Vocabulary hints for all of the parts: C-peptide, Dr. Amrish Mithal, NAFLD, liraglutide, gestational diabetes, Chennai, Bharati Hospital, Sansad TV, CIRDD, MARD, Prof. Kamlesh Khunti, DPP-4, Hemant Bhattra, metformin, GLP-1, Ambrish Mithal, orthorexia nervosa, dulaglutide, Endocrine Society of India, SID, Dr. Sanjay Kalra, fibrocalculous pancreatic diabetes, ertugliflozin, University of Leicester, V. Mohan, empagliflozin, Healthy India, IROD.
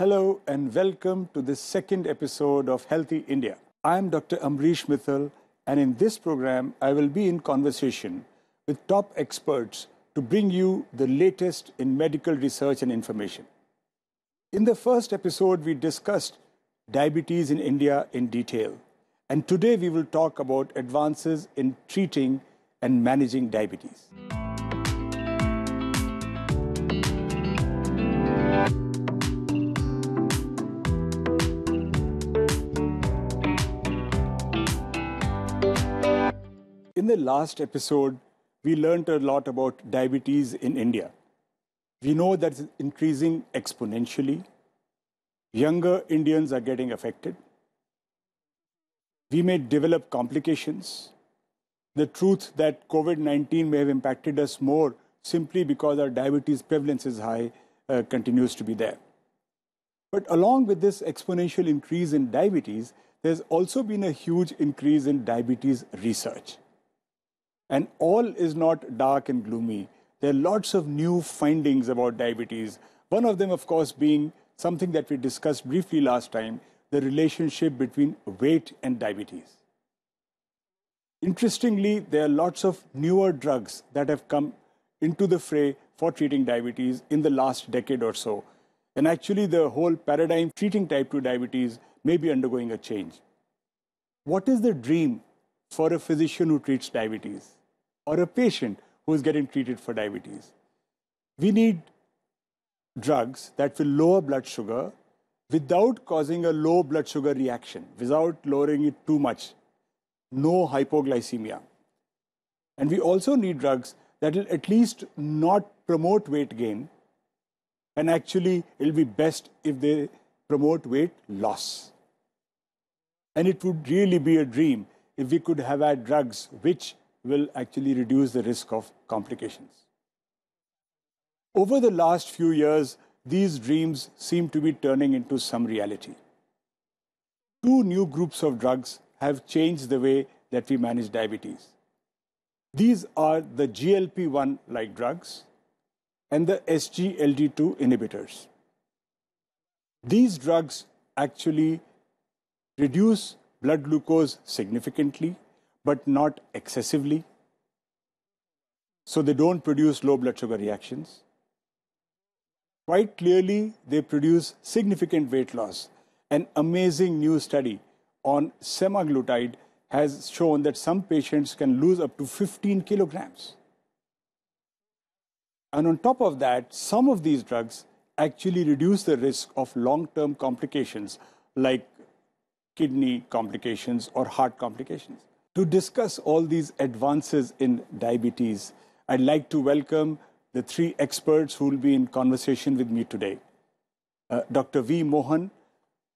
Hello and welcome to the second episode of Healthy India. I am Dr. Amrish Mithal, and in this program, I will be in conversation with top experts to bring you the latest in medical research and information. In the first episode, we discussed diabetes in India in detail. And today we will talk about advances in treating and managing diabetes. In the last episode, we learned a lot about diabetes in India. We know that it's increasing exponentially. Younger Indians are getting affected. We may develop complications. The truth that COVID-19 may have impacted us more simply because our diabetes prevalence is high continues to be there. But along with this exponential increase in diabetes, there's also been a huge increase in diabetes research. And all is not dark and gloomy. There are lots of new findings about diabetes. One of them, of course, being something that we discussed briefly last time, the relationship between weight and diabetes. Interestingly, there are lots of newer drugs that have come into the fray for treating diabetes in the last decade or so. And actually, the whole paradigm treating type 2 diabetes may be undergoing a change. What is the dream for a physician who treats diabetes, or a patient who is getting treated for diabetes? We need drugs that will lower blood sugar without causing a low blood sugar reaction, without lowering it too much. No hypoglycemia. And we also need drugs that will at least not promote weight gain, and actually it will be best if they promote weight loss. And it would really be a dream if we could have had drugs which will actually reduce the risk of complications. Over the last few years, these dreams seem to be turning into some reality. Two new groups of drugs have changed the way that we manage diabetes. These are the GLP-1-like drugs and the SGLT2 inhibitors. These drugs actually reduce blood glucose significantly, but not excessively. So they don't produce low blood sugar reactions. Quite clearly, they produce significant weight loss. An amazing new study on semaglutide has shown that some patients can lose up to 15 kilograms. And on top of that, some of these drugs actually reduce the risk of long-term complications like kidney complications or heart complications. To discuss all these advances in diabetes, I'd like to welcome the three experts who will be in conversation with me today. Dr. V. Mohan,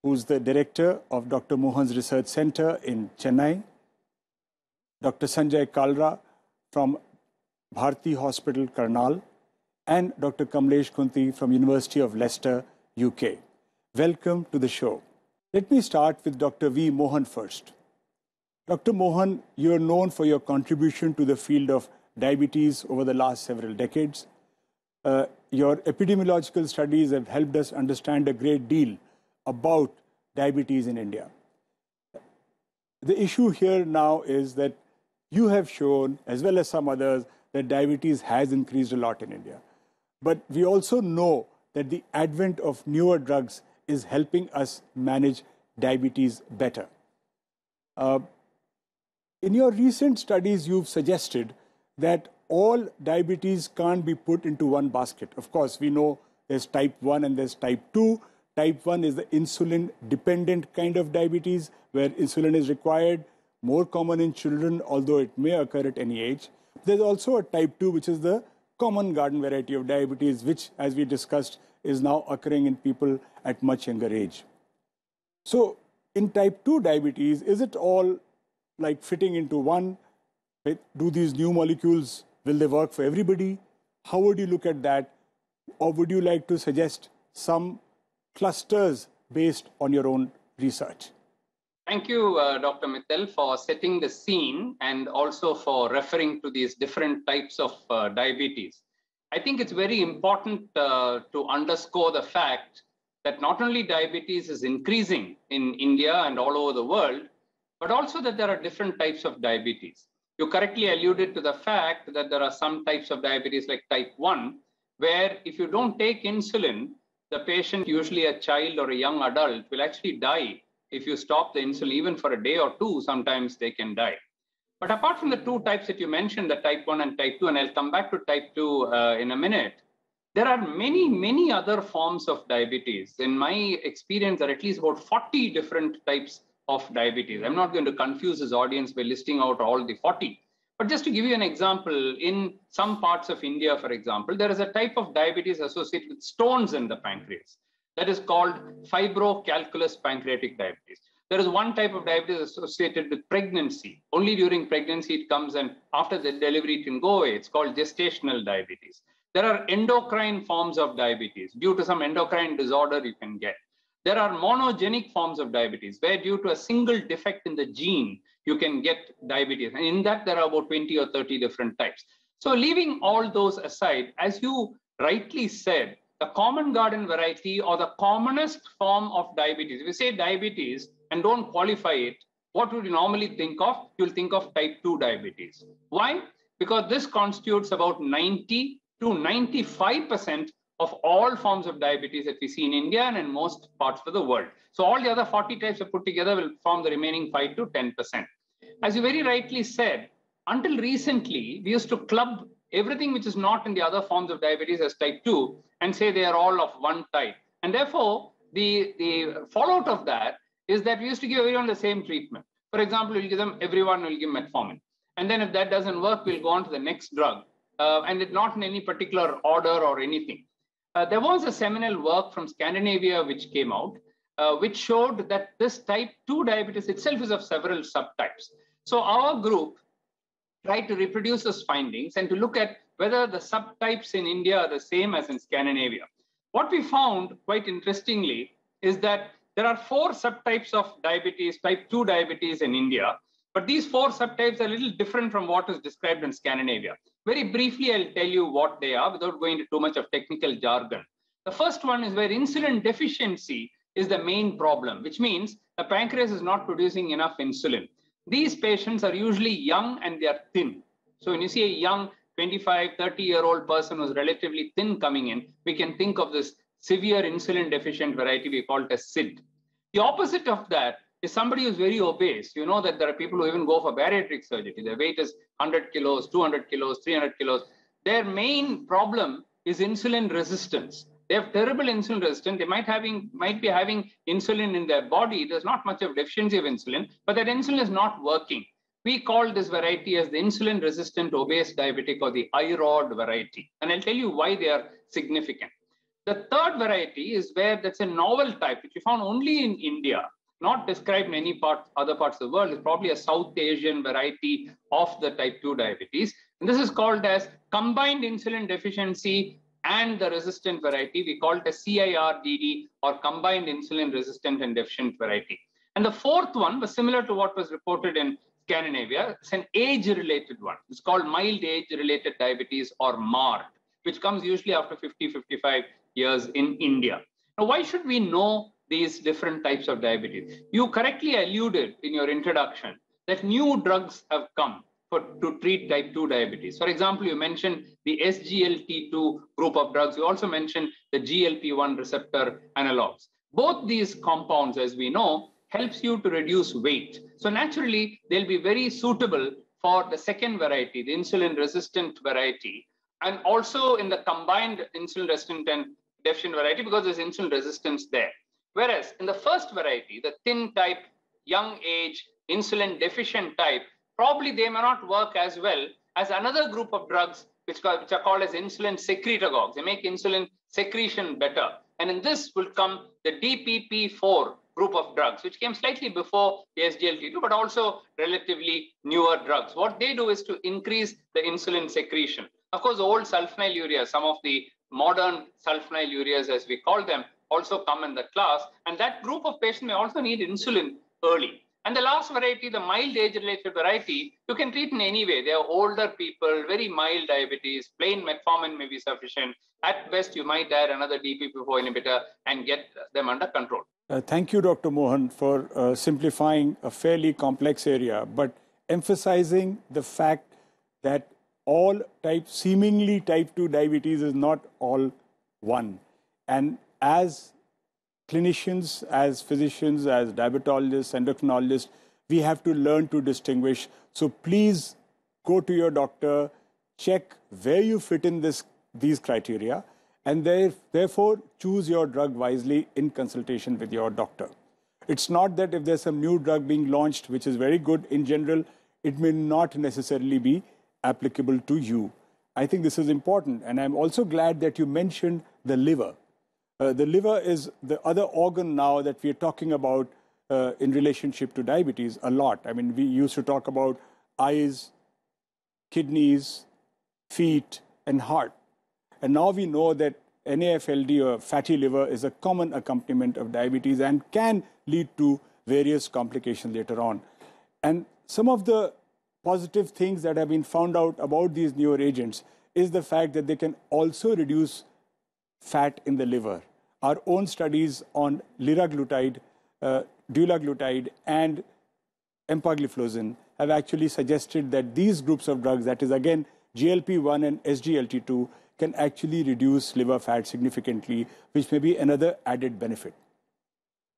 who's the director of Dr. Mohan's Research Centre in Chennai. Dr. Sanjay Kalra from Bharati Hospital, Karnal. And Dr. Kamlesh Khunti from University of Leicester, UK. Welcome to the show. Let me start with Dr. V. Mohan first. Dr. Mohan, you are known for your contribution to the field of diabetes over the last several decades. Your epidemiological studies have helped us understand a great deal about diabetes in India. The issue here now is that you have shown, as well as some others, that diabetes has increased a lot in India. But we also know that the advent of newer drugs is helping us manage diabetes better. In your recent studies, you've suggested that all diabetes can't be put into one basket. Of course, we know there's type 1 and there's type 2. Type 1 is the insulin-dependent kind of diabetes, where insulin is required, more common in children, although it may occur at any age. There's also a type 2, which is the common garden variety of diabetes, which, as we discussed, is now occurring in people at much younger age. So in type 2 diabetes, is it all like fitting into one? Do these new molecules, will they work for everybody? How would you look at that? Or would you like to suggest some clusters based on your own research? Thank you, Dr. Mithal, for setting the scene and also for referring to these different types of diabetes. I think it's very important to underscore the fact that not only diabetes is increasing in India and all over the world, but also that there are different types of diabetes. You correctly alluded to the fact that there are some types of diabetes like type 1, where if you don't take insulin, the patient, usually a child or a young adult, will actually die if you stop the insulin. Even for a day or two, sometimes they can die. But apart from the two types that you mentioned, the type 1 and type 2, and I'll come back to type 2 in a minute, there are many, many other forms of diabetes. In my experience, there are at least about 40 different types of diabetes. I'm not going to confuse this audience by listing out all the 40. But just to give you an example, in some parts of India, for example, there is a type of diabetes associated with stones in the pancreas. That is called fibrocalculous pancreatic diabetes. There is one type of diabetes associated with pregnancy. Only during pregnancy it comes, and after the delivery it can go away. It's called gestational diabetes. There are endocrine forms of diabetes. Due to some endocrine disorder you can get. There are monogenic forms of diabetes where due to a single defect in the gene, you can get diabetes. And in that, there are about 20 or 30 different types. So leaving all those aside, as you rightly said, the common garden variety or the commonest form of diabetes, if you say diabetes and don't qualify it, what would you normally think of? You'll think of type 2 diabetes. Why? Because this constitutes about 90 to 95% of all forms of diabetes that we see in India and in most parts of the world. So all the other 40 types are put together will form the remaining 5 to 10%. As you very rightly said, until recently, we used to club everything which is not in the other forms of diabetes as type 2 and say they are all of one type. And therefore, the fallout of that is that we used to give everyone the same treatment. For example, everyone will give metformin. And then if that doesn't work, we'll go on to the next drug. And it's not in any particular order or anything. There was a seminal work from Scandinavia which came out, which showed that this type 2 diabetes itself is of several subtypes. So our group tried to reproduce those findings and to look at whether the subtypes in India are the same as in Scandinavia. What we found, quite interestingly, is that there are 4 subtypes of diabetes, type 2 diabetes in India, but these 4 subtypes are a little different from what is described in Scandinavia. Very briefly, I'll tell you what they are without going into too much of technical jargon. The first one is where insulin deficiency is the main problem, which means the pancreas is not producing enough insulin. These patients are usually young and they are thin. So when you see a young 25, 30-year-old person who's relatively thin coming in, we can think of this severe insulin deficient variety, we call it a SID. The opposite of that is somebody who's very obese. You know that there are people who even go for bariatric surgery. Their weight is 100 kilos, 200 kilos, 300 kilos. Their main problem is insulin resistance. They have terrible insulin resistance. They might be having insulin in their body. There's not much of deficiency of insulin, but that insulin is not working. We call this variety as the insulin-resistant obese diabetic or the IROD variety. And I'll tell you why they are significant. The third variety is where that's a novel type, which we found only in India, not described in any other parts of the world. It's probably a South Asian variety of the type 2 diabetes. And this is called as combined insulin deficiency and the resistant variety. We call it a CIRDD or combined insulin resistant and deficient variety. And the fourth one was similar to what was reported in Scandinavia. It's an age-related one. It's called mild age-related diabetes or MARD, which comes usually after 50, 55 years in India. Now, why should we know these different types of diabetes? You correctly alluded in your introduction that new drugs have come to treat type 2 diabetes. For example, you mentioned the SGLT2 group of drugs. You also mentioned the GLP-1 receptor analogs. Both these compounds, as we know, helps you to reduce weight. So naturally, they'll be very suitable for the second variety, the insulin-resistant variety, and also in the combined insulin-resistant and deficient variety because there's insulin resistance there. Whereas in the first variety, the thin type, young age, insulin-deficient type, probably they may not work as well as another group of drugs which are called as insulin secretagogues. They make insulin secretion better. And in this will come the DPP-4 group of drugs, which came slightly before the SGLT2, but also relatively newer drugs. What they do is to increase the insulin secretion. Of course, old sulfonylureas, some of the modern sulfonylureas, as we call them, also come in the class. And that group of patients may also need insulin early. And the last variety, the mild age-related variety, you can treat in any way. They are older people, very mild diabetes, plain metformin may be sufficient. At best, you might add another DPP-4 inhibitor and get them under control. Thank you, Dr. Mohan, for simplifying a fairly complex area, but emphasizing the fact that all seemingly type 2 diabetes is not all one. And as clinicians, as physicians, as diabetologists, endocrinologists, we have to learn to distinguish. So please go to your doctor, check where you fit in these criteria, and therefore choose your drug wisely in consultation with your doctor. It's not that if there's some new drug being launched, which is very good in general, it may not necessarily be applicable to you. I think this is important. And I'm also glad that you mentioned the liver. The liver is the other organ now that we are talking about in relationship to diabetes a lot. I mean, we used to talk about eyes, kidneys, feet, and heart. And now we know that NAFLD or fatty liver is a common accompaniment of diabetes and can lead to various complications later on. And some of the positive things that have been found out about these newer agents is the fact that they can also reduce fat in the liver. Our own studies on liraglutide, dulaglutide, and empagliflozin have actually suggested that these groups of drugs, that is again GLP-1 and SGLT2, can actually reduce liver fat significantly, which may be another added benefit.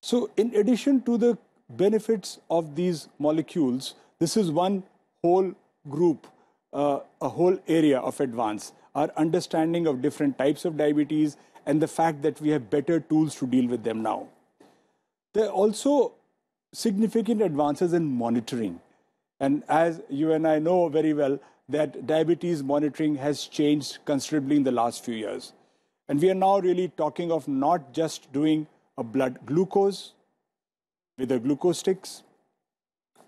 So in addition to the benefits of these molecules, this is one whole group, a whole area of advance. Our understanding of different types of diabetes and the fact that we have better tools to deal with them now. There are also significant advances in monitoring. And as you and I know very well, that diabetes monitoring has changed considerably in the last few years. And we are now really talking of not just doing a blood glucose with the glucose sticks,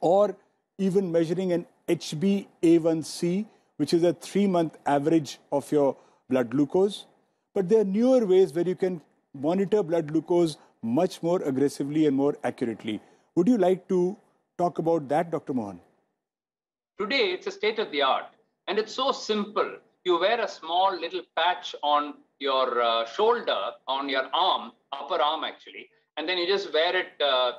or even measuring an HbA1c, which is a 3-month average of your blood glucose. But there are newer ways where you can monitor blood glucose much more aggressively and more accurately. Would you like to talk about that, Dr. Mohan? Today, it's a state of the art, and it's so simple. You wear a small little patch on your shoulder, on your arm, upper arm actually, and then you just wear it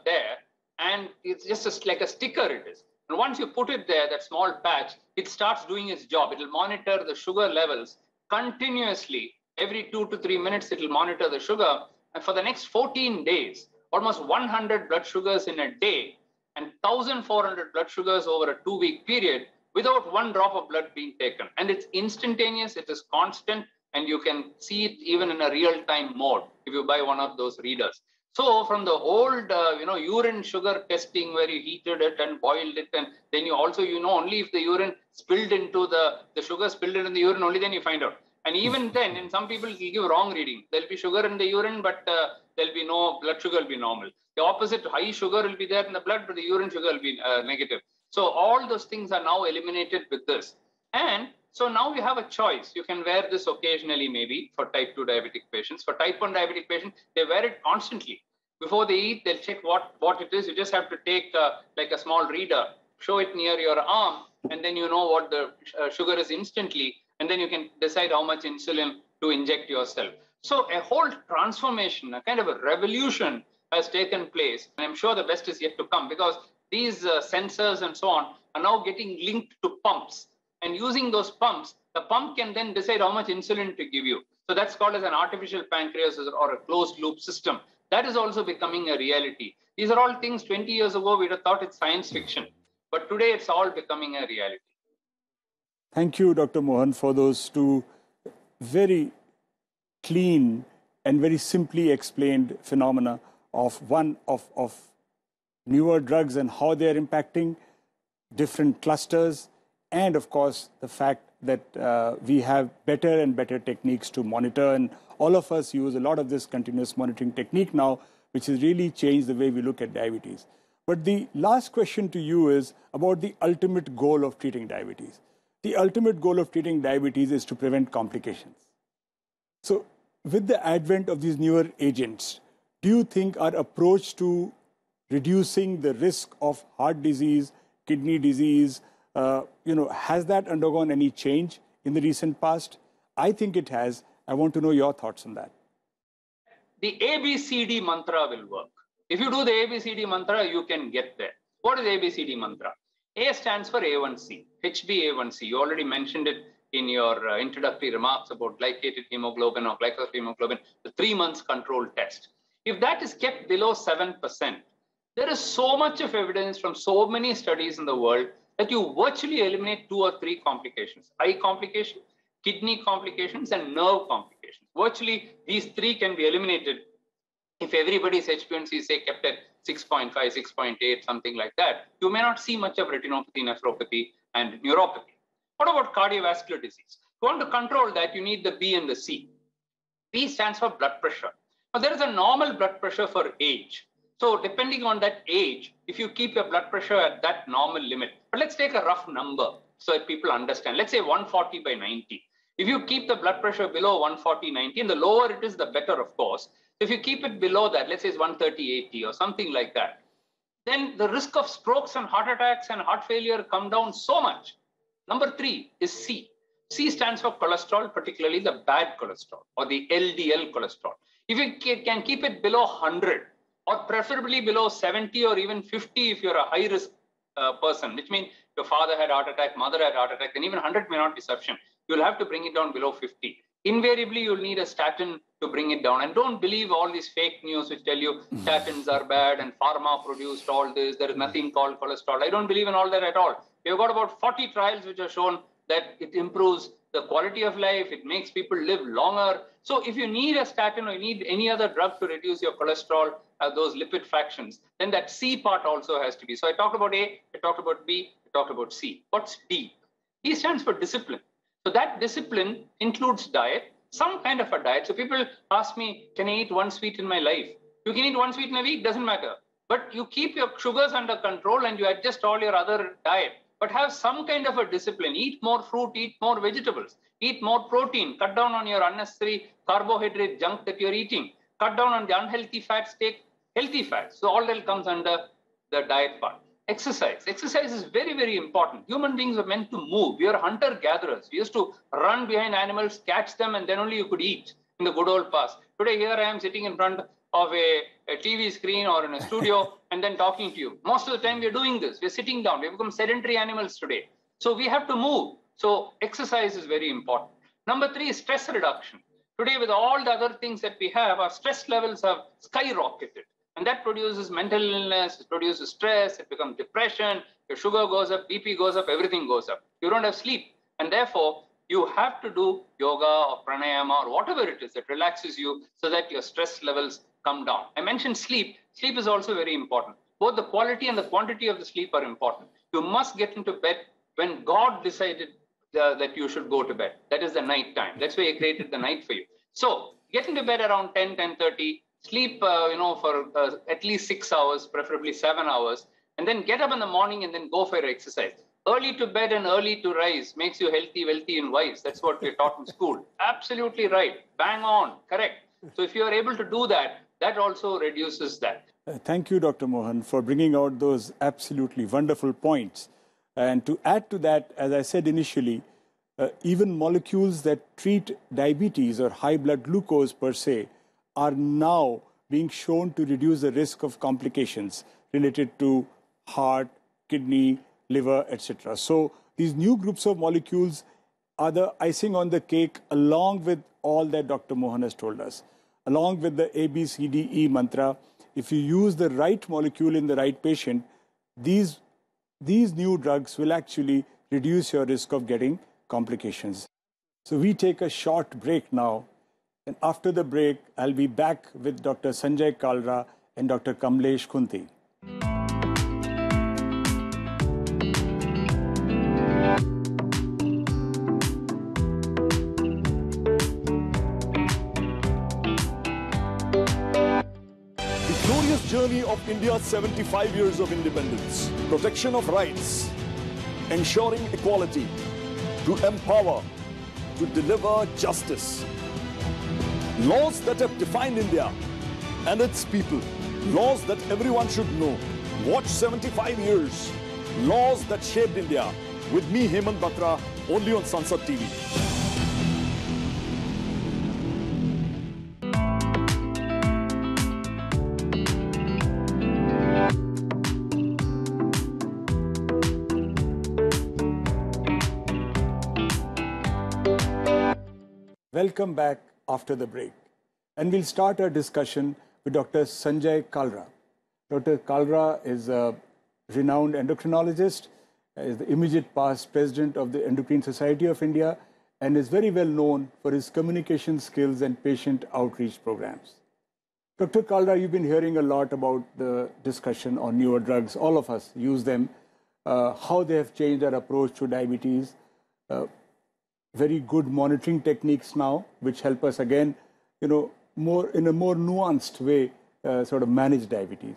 there, and it's just like a sticker it is. And once you put it there, that small patch, it starts doing its job. It'll monitor the sugar levels continuously. Every 2 to 3 minutes, it'll monitor the sugar. And for the next 14 days, almost 100 blood sugars in a day and 1,400 blood sugars over a 2-week period without one drop of blood being taken. And it's instantaneous, it is constant, and you can see it even in a real-time mode if you buy one of those readers. So from the old, urine sugar testing where you heated it and boiled it, and then you also, only if the urine spilled into the sugar spilled into the urine, only then you find out. And even then, in some people, you give wrong reading. There'll be sugar in the urine, but there'll be no blood sugar will be normal. The opposite, high sugar will be there in the blood, but the urine sugar will be negative. So all those things are now eliminated with this. And so now you have a choice. You can wear this occasionally, maybe, for type 2 diabetic patients. For type 1 diabetic patients, they wear it constantly. Before they eat, they'll check what it is. You just have to take like a small reader, show it near your arm, and then you know what the sugar is instantly, and then you can decide how much insulin to inject yourself. So a whole transformation, a kind of a revolution has taken place. And I'm sure the best is yet to come, because these sensors and so on are now getting linked to pumps. And using those pumps, the pump can then decide how much insulin to give you. So that's called as an artificial pancreas or a closed loop system. That is also becoming a reality. These are all things 20 years ago we'd have thought it's science fiction. But today it's all becoming a reality. Thank you, Dr. Mohan, for those two very clean and very simply explained phenomena of newer drugs and how they are impacting different clusters, and of course the fact that we have better and better techniques to monitor, and all of us use a lot of this continuous monitoring technique now, which has really changed the way we look at diabetes. But the last question to you is about the ultimate goal of treating diabetes. The ultimate goal of treating diabetes is to prevent complications. So with the advent of these newer agents, do you think our approach to reducing the risk of heart disease, kidney disease, has that undergone any change in the recent past? I think it has. I want to know your thoughts on that. The ABCD mantra will work. If you do the ABCD mantra, you can get there. What is ABCD mantra? A stands for A1C, HbA1c. You already mentioned it in your introductory remarks about glycated hemoglobin or glycosylhemoglobin, the 3 months control test. If that is kept below 7%, there is so much of evidence from so many studies in the world that you virtually eliminate 2 or 3 complications: eye complication, kidney complications, and nerve complications. Virtually, these 3 can be eliminated if everybody's HbA1c, say, kept at 6.5, 6.8, something like that. You may not see much of retinopathy, nephropathy, and neuropathy. What about cardiovascular disease? If you want to control that, you need the B and the C. B stands for blood pressure. Now, there is a normal blood pressure for age. So depending on that age, if you keep your blood pressure at that normal limit, but let's take a rough number so that people understand. Let's say 140/90. If you keep the blood pressure below 140/90, and the lower it is, the better, of course. If you keep it below that, let's say it's 130/80 or something like that, then the risk of strokes and heart attacks and heart failure come down so much. Number 3 is C. C stands for cholesterol, particularly the bad cholesterol or the LDL cholesterol. If you can keep it below 100, or preferably below 70 or even 50 if you're a high-risk person, which means your father had heart attack, mother had heart attack, then even 100 may not be sufficient. You'll have to bring it down below 50. Invariably, you'll need a statin to bring it down. And don't believe all these fake news which tell you statins are bad and pharma produced all this. There is nothing called cholesterol. I don't believe in all that at all. We've got about 40 trials which have shown that it improves the quality of life. It makes people live longer. So if you need a statin or you need any other drug to reduce your cholesterol, those lipid fractions, then that C part also has to be. So I talked about A, I talked about B, I talked about C. What's D? D stands for discipline. So that discipline includes diet, some kind of a diet. So people ask me, can I eat one sweet in my life? You can eat one sweet in a week, doesn't matter. But you keep your sugars under control and you adjust all your other diet. But have some kind of a discipline. Eat more fruit, eat more vegetables, eat more protein, cut down on your unnecessary carbohydrate junk that you're eating, cut down on the unhealthy fats, take healthy fats. So all that comes under the diet part. Exercise. Exercise is very, very important. Human beings are meant to move. We are hunter-gatherers. We used to run behind animals, catch them, and then only you could eat in the good old past. Today, here I am sitting in front of a TV screen or in a studio and then talking to you. Most of the time, we're doing this. We're sitting down. We've become sedentary animals today. So we have to move. So exercise is very important. Number 3 is stress reduction. Today, with all the other things that we have, our stress levels have skyrocketed. And that produces mental illness, it produces stress, it becomes depression, your sugar goes up, BP goes up, everything goes up. You don't have sleep. And therefore, you have to do yoga or pranayama or whatever it is that relaxes you so that your stress levels come down. I mentioned sleep. Sleep is also very important. Both the quality and the quantity of the sleep are important. You must get into bed when God decided that you should go to bed. That is the night time. That's why He created the night for you. So get into bed around 10, 10:30. Sleep, for at least 6 hours, preferably 7 hours. And then get up in the morning and then go for your exercise. Early to bed and early to rise makes you healthy, wealthy, and wise. That's what we're taught in school. Absolutely right. Bang on. Correct. So if you are able to do that, that also reduces that. Thank you, Dr. Mohan, for bringing out those absolutely wonderful points. And to add to that, as I said initially, even molecules that treat diabetes or high blood glucose per se are now being shown to reduce the risk of complications related to heart, kidney, liver, etc. So these new groups of molecules are the icing on the cake, along with all that Dr. Mohan has told us. Along with the ABCDE mantra, if you use the right molecule in the right patient, these new drugs will actually reduce your risk of getting complications. So we take a short break now. And after the break, I'll be back with Dr. Sanjay Kalra and Dr. Kamlesh Khunti. The glorious journey of India's 75 years of independence, protection of rights, ensuring equality, to empower, to deliver justice. Laws that have defined India and its people. Laws that everyone should know. Watch 75 years. Laws that shaped India. With me, Hemant Bhattra, only on Sansad TV. Welcome back after the break, and we'll start our discussion with Dr. Sanjay Kalra. Dr. Kalra is a renowned endocrinologist, is the immediate past president of the Endocrine Society of India, and is very well known for his communication skills and patient outreach programs. Dr. Kalra, you've been hearing a lot about the discussion on newer drugs. All of us use them, how they have changed our approach to diabetes, very good monitoring techniques now, which help us again, you know, in a more nuanced way, sort of manage diabetes.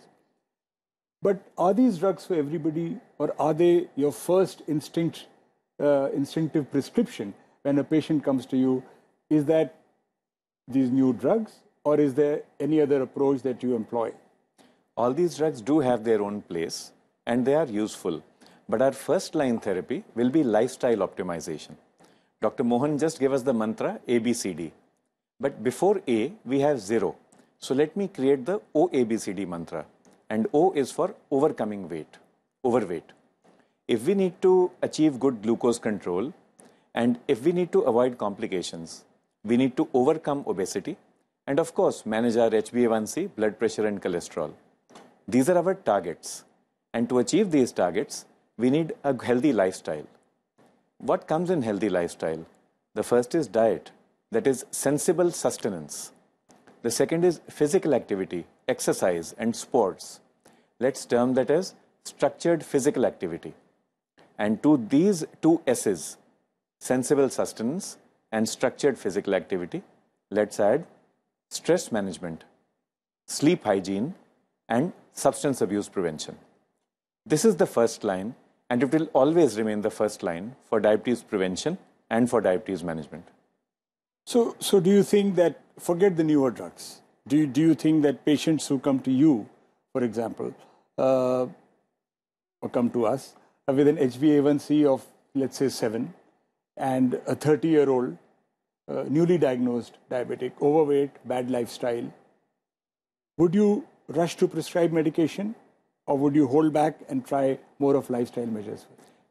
But are these drugs for everybody, or are they your first instinctive prescription when a patient comes to you? Is that these new drugs, or is there any other approach that you employ? All these drugs do have their own place, and they are useful. But our first line therapy will be lifestyle optimization. Dr. Mohan just gave us the mantra ABCD. But before A, we have 0. So let me create the OABCD mantra. And O is for overcoming overweight. If we need to achieve good glucose control, and if we need to avoid complications, we need to overcome obesity, and of course, manage our HbA1c, blood pressure and cholesterol. These are our targets. And to achieve these targets, we need a healthy lifestyle. What comes in healthy lifestyle? The first is diet, that is sensible sustenance. The second is physical activity, exercise and sports. Let's term that as structured physical activity. And to these two S's, sensible sustenance and structured physical activity, let's add stress management, sleep hygiene and substance abuse prevention. This is the first line. And it will always remain the first line for diabetes prevention and for diabetes management. So do you think that, forget the newer drugs, do you think that patients who come to you, for example, or come to us with an HbA1c of, let's say, 7, and a 30-year-old, newly diagnosed diabetic, overweight, bad lifestyle, would you rush to prescribe medication? Or would you hold back and try more of lifestyle measures?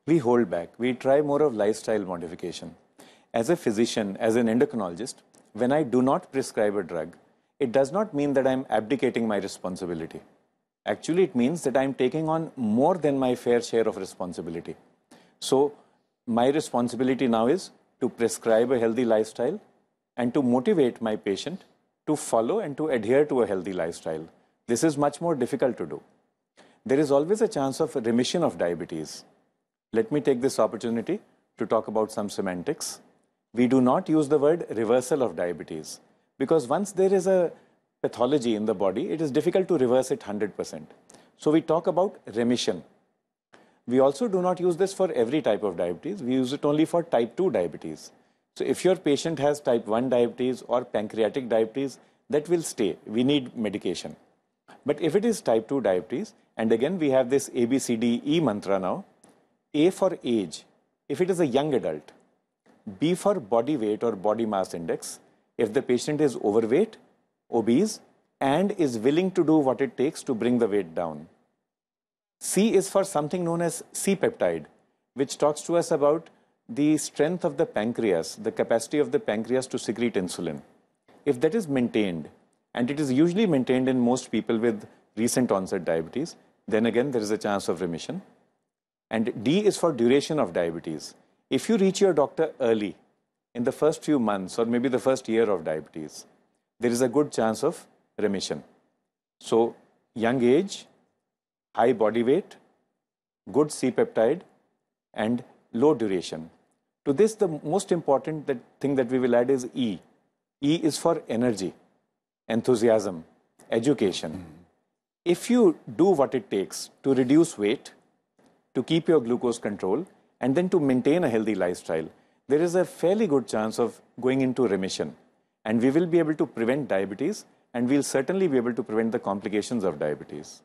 We hold back. We try more of lifestyle modification. As a physician, as an endocrinologist, when I do not prescribe a drug, it does not mean that I'm abdicating my responsibility. Actually, it means that I'm taking on more than my fair share of responsibility. So my responsibility now is to prescribe a healthy lifestyle and to motivate my patient to follow and to adhere to a healthy lifestyle. This is much more difficult to do. There is always a chance of remission of diabetes. Let me take this opportunity to talk about some semantics. We do not use the word reversal of diabetes, because once there is a pathology in the body, it is difficult to reverse it 100%. So we talk about remission. We also do not use this for every type of diabetes. We use it only for type 2 diabetes. So if your patient has type 1 diabetes or pancreatic diabetes, that will stay. We need medication. But if it is type 2 diabetes, and again we have this ABCDE mantra now, A for age, if it is a young adult, B for body weight or body mass index, if the patient is overweight, obese, and is willing to do what it takes to bring the weight down. C is for something known as C-peptide, which talks to us about the strength of the pancreas, the capacity of the pancreas to secrete insulin. If that is maintained, and it is usually maintained in most people with recent onset diabetes, then again there is a chance of remission. And D is for duration of diabetes. If you reach your doctor early, in the first few months or maybe the first year of diabetes, there is a good chance of remission. So young age, high body weight, good C-peptide and low duration. To this, the most important thing that we will add is E. E is for energy, enthusiasm, education. If you do what it takes to reduce weight, to keep your glucose control, and then to maintain a healthy lifestyle, there is a fairly good chance of going into remission. And we will be able to prevent diabetes and we'll certainly be able to prevent the complications of diabetes.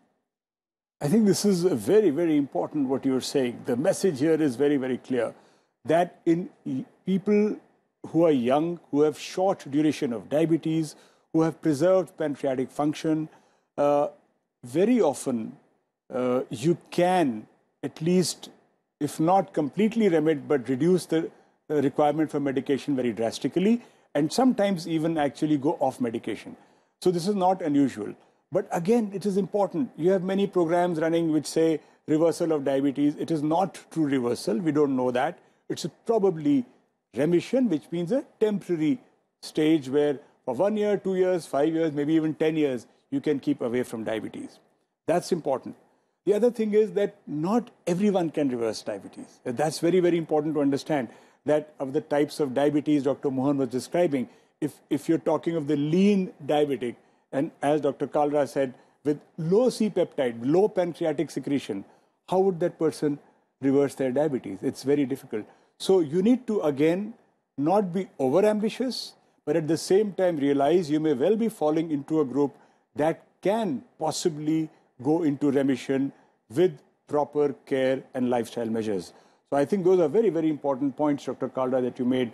I think this is very, very important what you're saying. The message here is very, very clear that in people who are young, who have short duration of diabetes, who have preserved pancreatic function, very often you can at least, if not completely remit, but reduce the requirement for medication very drastically and sometimes even actually go off medication. So this is not unusual. But again, it is important. You have many programs running which say reversal of diabetes. It is not true reversal. We don't know that. It's probably remission, which means a temporary stage where for 1 year, 2 years, 5 years, maybe even 10 years, you can keep away from diabetes. That's important. The other thing is that not everyone can reverse diabetes. That's very, very important to understand that of the types of diabetes Dr. Mohan was describing, if you're talking of the lean diabetic, and as Dr. Kalra said, with low C-peptide, low pancreatic secretion, how would that person reverse their diabetes? It's very difficult. So you need to, again, not be overambitious, but at the same time realize you may well be falling into a group that can possibly go into remission with proper care and lifestyle measures. So I think those are very, very important points, Dr. Kalra, that you made.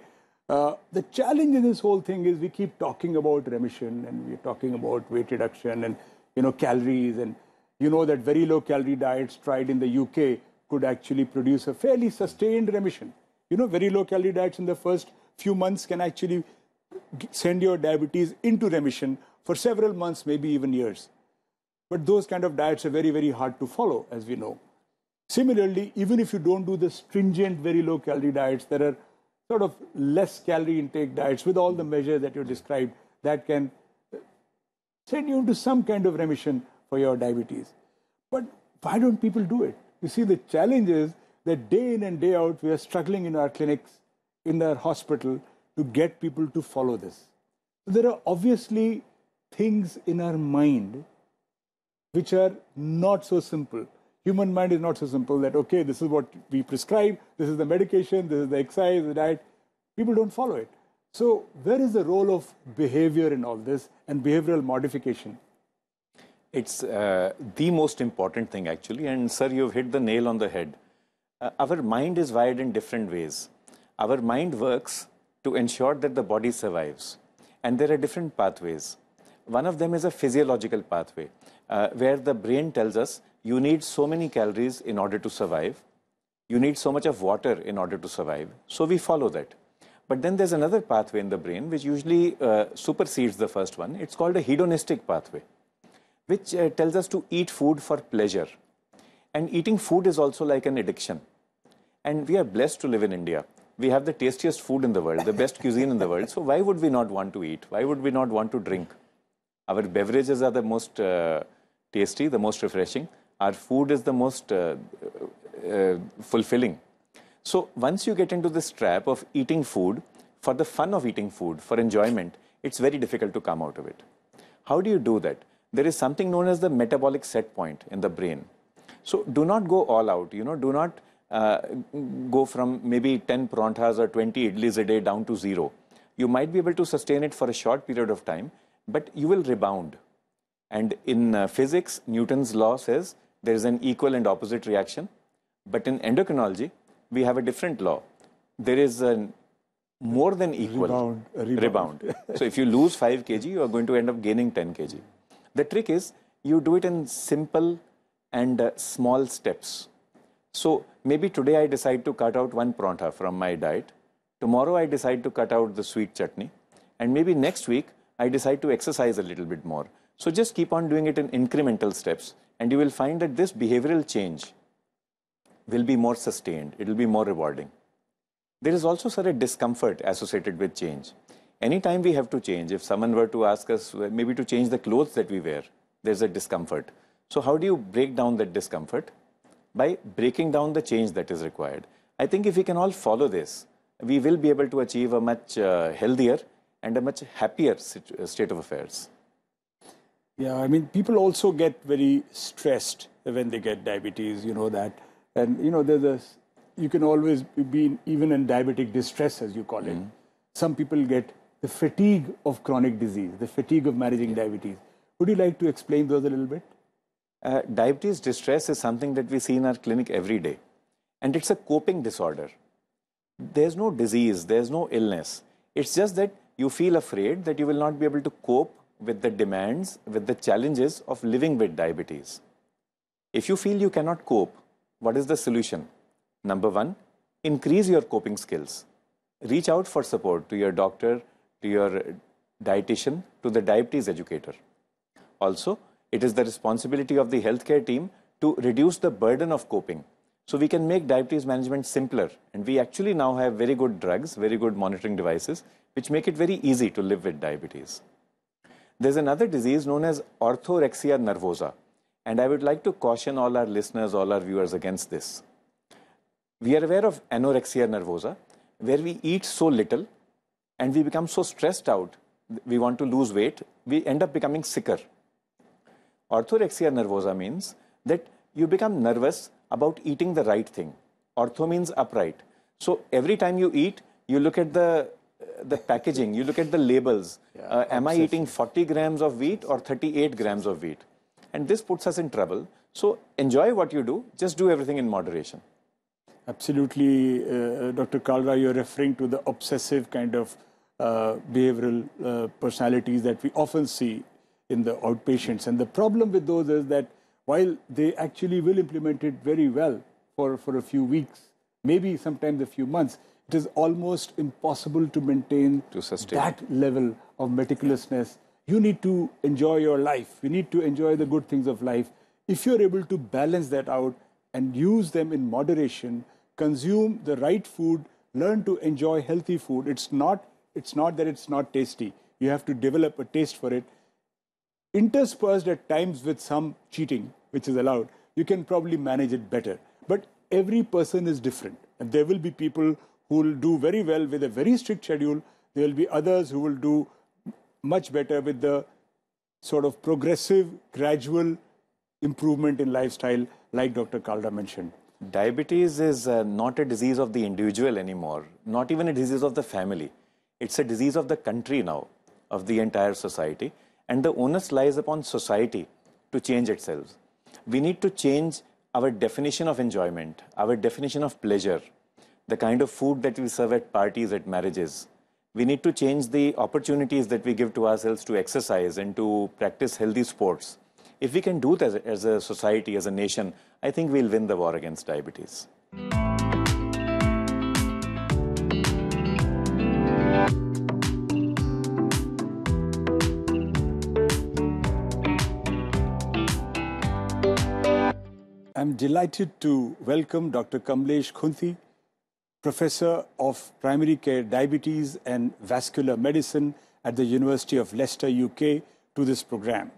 The challenge in this whole thing is we keep talking about remission and we're talking about weight reduction and, calories. And you know that very low calorie diets tried in the UK could actually produce a fairly sustained remission. You know, very low calorie diets in the first few months can actually send your diabetes into remission for several months, maybe even years. But those kind of diets are very, very hard to follow, as we know. Similarly, even if you don't do the stringent, very low calorie diets, there are sort of less calorie intake diets with all the measures that you described that can send you into some kind of remission for your diabetes. But why don't people do it? You see, the challenge is that day in and day out, we are struggling in our clinics, in our hospital, to get people to follow this. So there are obviously things in our mind which are not so simple. Human mind is not so simple that, okay, this is what we prescribe, this is the medication, this is the exercise, the diet. People don't follow it. So where is the role of behavior in all this and behavioral modification? It's the most important thing, actually. And, sir, you've hit the nail on the head. Our mind is wired in different ways. Our mind works to ensure that the body survives. And there are different pathways. One of them is a physiological pathway, where the brain tells us you need so many calories in order to survive. You need so much of water in order to survive. So we follow that. But then there's another pathway in the brain which usually supersedes the first one. It's called a hedonistic pathway, which tells us to eat food for pleasure. And eating food is also like an addiction. And we are blessed to live in India. We have the tastiest food in the world, the best cuisine in the world. So why would we not want to eat? Why would we not want to drink? Our beverages are the most tasty, the most refreshing. Our food is the most fulfilling. So once you get into this trap of eating food, for the fun of eating food, for enjoyment, it's very difficult to come out of it. How do you do that? There is something known as the metabolic set point in the brain. So do not go all out, do not go from maybe 10 paranthas or 20 idlis a day down to zero. You might be able to sustain it for a short period of time, but you will rebound. And in physics, Newton's law says there is an equal and opposite reaction. But in endocrinology, we have a different law. There is a more than equal rebound. So if you lose 5 kg, you are going to end up gaining 10 kg. The trick is you do it in simple and small steps. So maybe today I decide to cut out one paratha from my diet. Tomorrow I decide to cut out the sweet chutney. And maybe next week I decide to exercise a little bit more. So just keep on doing it in incremental steps. And you will find that this behavioral change will be more sustained. It will be more rewarding. There is also sort of discomfort associated with change. Anytime we have to change, if someone were to ask us maybe to change the clothes that we wear, there's a discomfort. So how do you break down that discomfort? By breaking down the change that is required. I think if we can all follow this, we will be able to achieve a much healthier and a much happier state of affairs. Yeah, I mean, people also get very stressed when they get diabetes, that. And, there's you can always be even in diabetic distress, as you call it. Some people get the fatigue of chronic disease, the fatigue of managing diabetes. Would you like to explain those a little bit? Diabetes distress is something that we see in our clinic every day. And it's a coping disorder. There's no disease, there's no illness. It's just that you feel afraid that you will not be able to cope with the demands, with the challenges of living with diabetes. If you feel you cannot cope, what is the solution? Number one, increase your coping skills. Reach out for support to your doctor, to your dietitian, to the diabetes educator. Also, it is the responsibility of the healthcare team to reduce the burden of coping. So we can make diabetes management simpler. And we actually now have very good drugs, very good monitoring devices, which make it very easy to live with diabetes. There's another disease known as orthorexia nervosa. And I would like to caution all our listeners, all our viewers against this. We are aware of anorexia nervosa, where we eat so little and we become so stressed out, we want to lose weight, we end up becoming sicker. Orthorexia nervosa means that you become nervous about eating the right thing. Ortho means upright. So every time you eat, you look at the packaging, you look at the labels. Am I eating 40 grams of wheat or 38 grams of wheat? And this puts us in trouble. So enjoy what you do, just do everything in moderation. Absolutely, Dr. Kalra, you're referring to the obsessive kind of behavioral personalities that we often see in the outpatients. And the problem with those is that while they actually will implement it very well for a few weeks, maybe sometimes a few months, it is almost impossible to maintain that level of meticulousness. You need to enjoy your life. You need to enjoy the good things of life. If you're able to balance that out and use them in moderation, consume the right food, learn to enjoy healthy food. It's not that it's not tasty. You have to develop a taste for it. Interspersed at times with some cheating, which is allowed, you can probably manage it better. But every person is different. And there will be people who will do very well with a very strict schedule. There will be others who will do much better with the sort of progressive, gradual improvement in lifestyle, like Dr. Kalra mentioned. Diabetes is not a disease of the individual anymore, not even a disease of the family. It's a disease of the country now, of the entire society. And the onus lies upon society to change itself. We need to change our definition of enjoyment, our definition of pleasure, the kind of food that we serve at parties, at marriages. We need to change the opportunities that we give to ourselves to exercise and to practice healthy sports. If we can do that as a society, as a nation, I think we'll win the war against diabetes. I'm delighted to welcome Dr. Kamlesh Khunti, Professor of Primary Care Diabetes and Vascular Medicine at the University of Leicester, UK, to this program.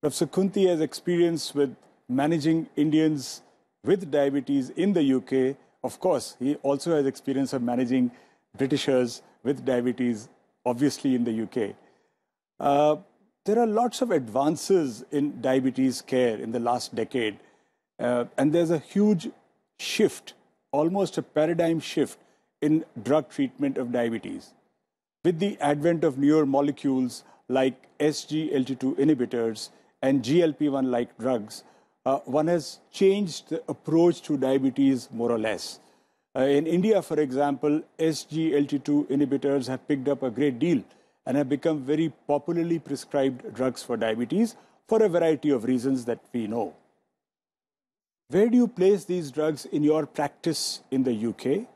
Professor Khunti has experience with managing Indians with diabetes in the UK. Of course, he also has experience of managing Britishers with diabetes, obviously in the UK. There are lots of advances in diabetes care in the last decade. And there's a huge shift, almost a paradigm shift in drug treatment of diabetes. With the advent of newer molecules like SGLT2 inhibitors and GLP-1-like drugs, one has changed the approach to diabetes more or less. In India, for example, SGLT2 inhibitors have picked up a great deal and have become very popularly prescribed drugs for diabetes for a variety of reasons that we know. Where do you place these drugs in your practice in the UK?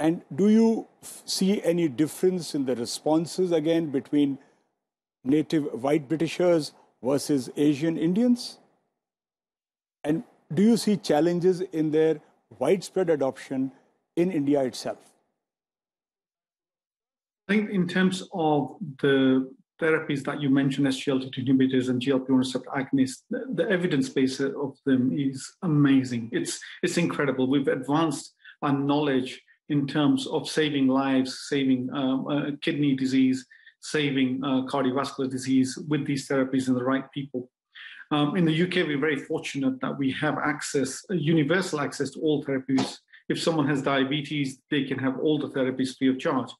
And do you see any difference in the responses again between native white Britishers versus Asian Indians? And do you see challenges in their widespread adoption in India itself? I think in terms of the therapies that you mentioned, SGLT2 inhibitors and GLP-1 receptor agonists, the evidence base of them is amazing. It's incredible. We've advanced our knowledge in terms of saving lives, saving kidney disease, saving cardiovascular disease with these therapies in the right people. In the UK, we're very fortunate that we have access, universal access to all therapies. If someone has diabetes, they can have all the therapies free of charge.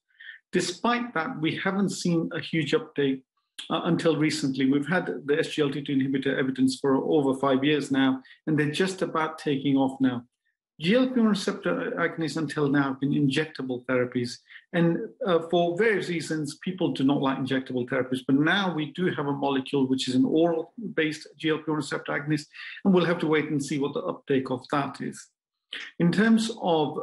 Despite that, we haven't seen a huge uptake until recently. We've had the SGLT2 inhibitor evidence for over 5 years now, and they're just about taking off now. GLP-1 receptor agonists until now have been injectable therapies. And for various reasons, people do not like injectable therapies. But now we do have a molecule which is an oral-based GLP-1 receptor agonist, and we'll have to wait and see what the uptake of that is. In terms of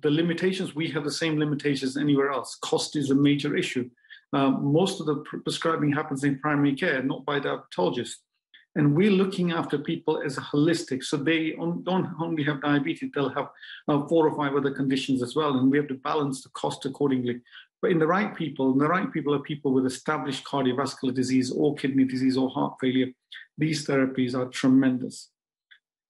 the limitations, we have the same limitations anywhere else. Cost is a major issue. Most of the prescribing happens in primary care, not by diabetologists. And we're looking after people as a holistic. So they don't only have diabetes, they'll have 4 or 5 other conditions as well. And we have to balance the cost accordingly. But in the right people, and the right people are people with established cardiovascular disease or kidney disease or heart failure, these therapies are tremendous.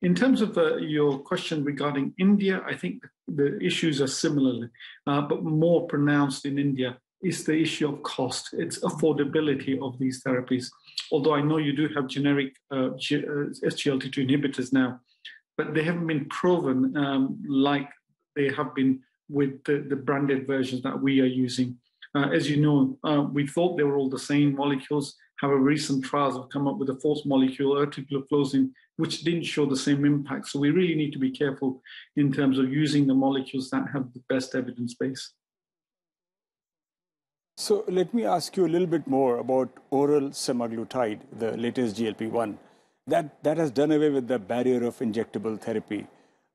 In terms of your question regarding India, I think the issues are similar, but more pronounced in India is the issue of cost. It's affordability of these therapies. Although I know you do have generic SGLT2 inhibitors now, but they haven't been proven like they have been with the branded versions that we are using. As you know, we thought they were all the same molecules. However, recent trials have come up with a fourth molecule, ertugliflozin, which didn't show the same impact. So we really need to be careful in terms of using the molecules that have the best evidence base. So let me ask you a little bit more about oral semaglutide, the latest GLP-1. That has done away with the barrier of injectable therapy.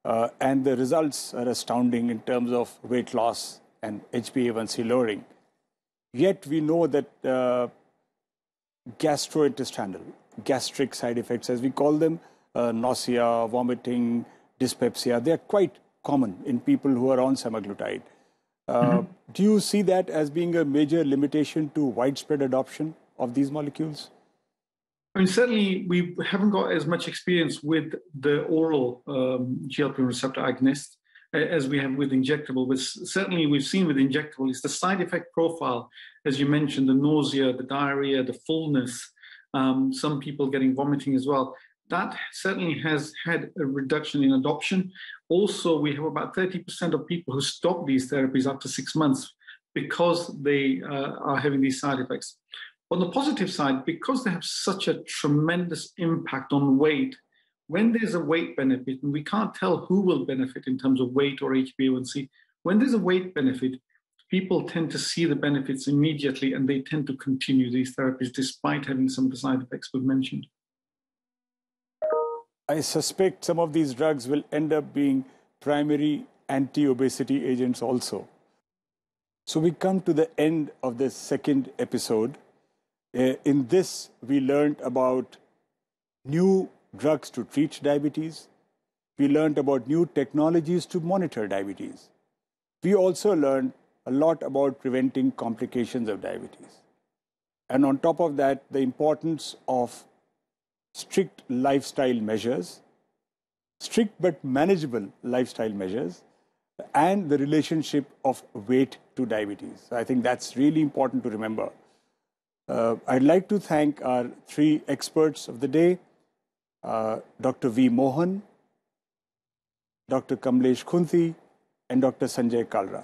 And the results are astounding in terms of weight loss and HbA1c lowering. Yet we know that gastrointestinal, gastric side effects, as we call them, nausea, vomiting, dyspepsia, they're quite common in people who are on semaglutide. Do you see that as being a major limitation to widespread adoption of these molecules? I mean, certainly we haven't got as much experience with the oral GLP-1 receptor agonists as we have with injectable. But certainly we've seen with injectable is the side effect profile, as you mentioned, the nausea, the diarrhea, the fullness, some people getting vomiting as well. That certainly has had a reduction in adoption. Also, we have about 30% of people who stop these therapies after 6 months because they are having these side effects. On the positive side, because they have such a tremendous impact on weight, when there's a weight benefit, and we can't tell who will benefit in terms of weight or HbA1c, when there's a weight benefit, people tend to see the benefits immediately and they tend to continue these therapies despite having some of the side effects we've mentioned. I suspect some of these drugs will end up being primary anti-obesity agents also. So we come to the end of this second episode. In this, we learned about new drugs to treat diabetes. We learned about new technologies to monitor diabetes. We also learned a lot about preventing complications of diabetes. And on top of that, the importance of strict lifestyle measures, strict but manageable lifestyle measures, and the relationship of weight to diabetes. I think that's really important to remember. I'd like to thank our 3 experts of the day, Dr. V. Mohan, Dr. Kamlesh Khunti, and Dr. Sanjay Kalra.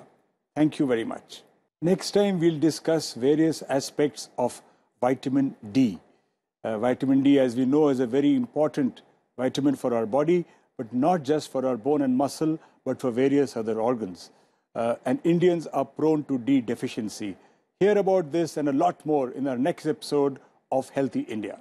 Thank you very much. Next time, we'll discuss various aspects of vitamin D. Vitamin D, as we know, is a very important vitamin for our body, but not just for our bone and muscle, but for various other organs. And Indians are prone to D deficiency. Hear about this and a lot more in our next episode of Healthy India.